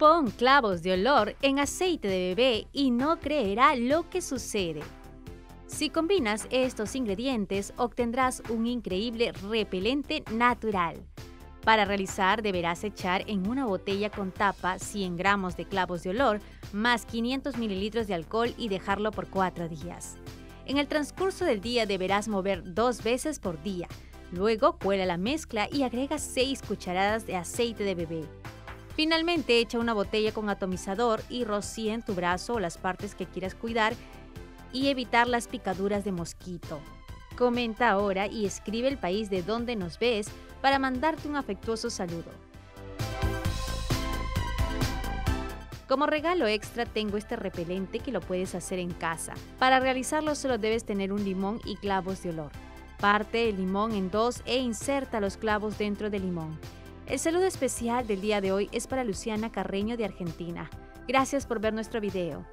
Pon clavos de olor en aceite de bebé y no creerá lo que sucede. Si combinas estos ingredientes, obtendrás un increíble repelente natural. Para realizar, deberás echar en una botella con tapa 100 gramos de clavos de olor más 500 mililitros de alcohol y dejarlo por 4 días. En el transcurso del día deberás mover 2 veces por día. Luego cuela la mezcla y agrega 6 cucharadas de aceite de bebé. Finalmente, echa una botella con atomizador y rocía en tu brazo o las partes que quieras cuidar y evitar las picaduras de mosquito. Comenta ahora y escribe el país de donde nos ves para mandarte un afectuoso saludo. Como regalo extra tengo este repelente que lo puedes hacer en casa. Para realizarlo solo debes tener un limón y clavos de olor. Parte el limón en 2 e inserta los clavos dentro del limón. El saludo especial del día de hoy es para Luciana Carreño de Argentina. Gracias por ver nuestro video.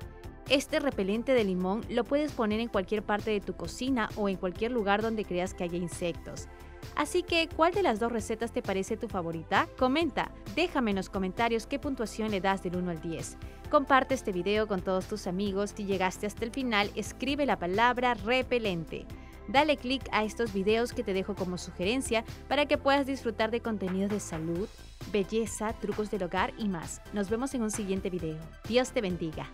Este repelente de limón lo puedes poner en cualquier parte de tu cocina o en cualquier lugar donde creas que haya insectos. Así que, ¿cuál de las 2 recetas te parece tu favorita? Comenta, déjame en los comentarios qué puntuación le das del 1 al 10. Comparte este video con todos tus amigos. Si llegaste hasta el final, escribe la palabra repelente. Dale clic a estos videos que te dejo como sugerencia para que puedas disfrutar de contenido de salud, belleza, trucos del hogar y más. Nos vemos en un siguiente video. Dios te bendiga.